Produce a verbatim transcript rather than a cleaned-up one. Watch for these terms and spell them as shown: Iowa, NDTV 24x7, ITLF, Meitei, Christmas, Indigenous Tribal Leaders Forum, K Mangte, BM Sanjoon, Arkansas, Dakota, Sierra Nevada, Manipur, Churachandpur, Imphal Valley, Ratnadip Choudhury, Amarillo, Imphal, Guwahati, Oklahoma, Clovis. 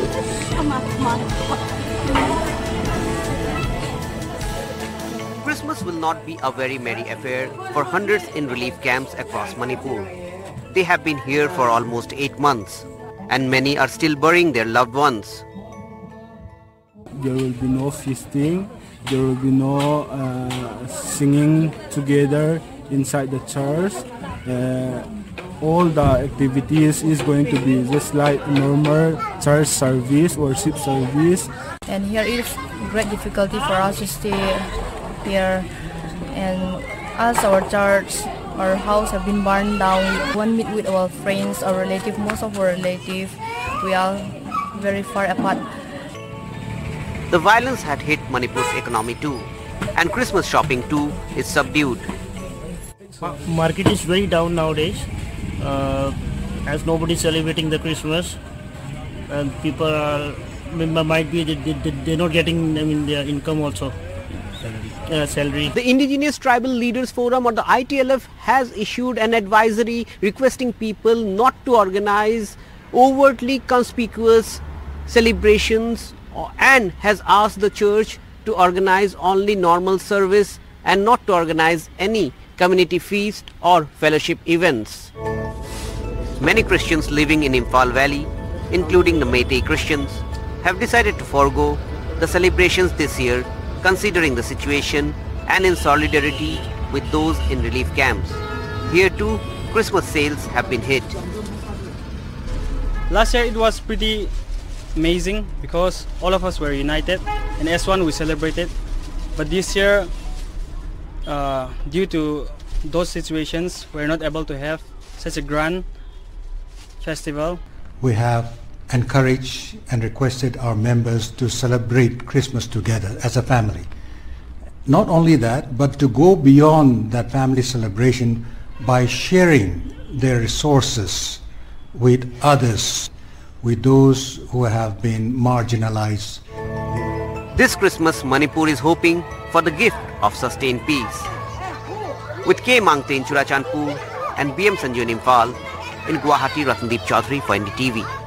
Come on, come on. Christmas will not be a very merry affair for hundreds in relief camps across Manipur. They have been here for almost eight months and many are still burying their loved ones. There will be no feasting, there will be no uh, singing together inside the church. Uh, all the activities is going to be just like normal church service, worship service. And here it is great difficulty for us to stay here, and as our church, our house have been burned down. We won't meet with our friends or relatives, most of our relatives, we are very far apart. The violence had hit Manipur's economy too, and Christmas shopping too is subdued. Market is very down nowadays, uh, as nobody is celebrating the Christmas, and people are, might be, they, they, they're not getting I mean, their income also, uh, salary. The Indigenous Tribal Leaders Forum or the I T L F has issued an advisory requesting people not to organize overtly conspicuous celebrations, and has asked the church to organize only normal service and not to organize any community feast or fellowship events. Many Christians living in Imphal Valley, including the Meitei Christians, have decided to forego the celebrations this year, considering the situation and in solidarity with those in relief camps. Here too, Christmas sales have been hit. Last year it was pretty amazing because all of us were united and as one we celebrated, but this year uh, due to those situations we're not able to have such a grand festival. We have encouraged and requested our members to celebrate Christmas together as a family. Not only that, but to go beyond that family celebration by sharing their resources with others, with those who have been marginalized. This Christmas, Manipur is hoping for the gift of sustained peace. With K Mangte in Churachandpur and B M Sanjoon Imphal, in Guwahati, Ratnadip Choudhury for N D T V.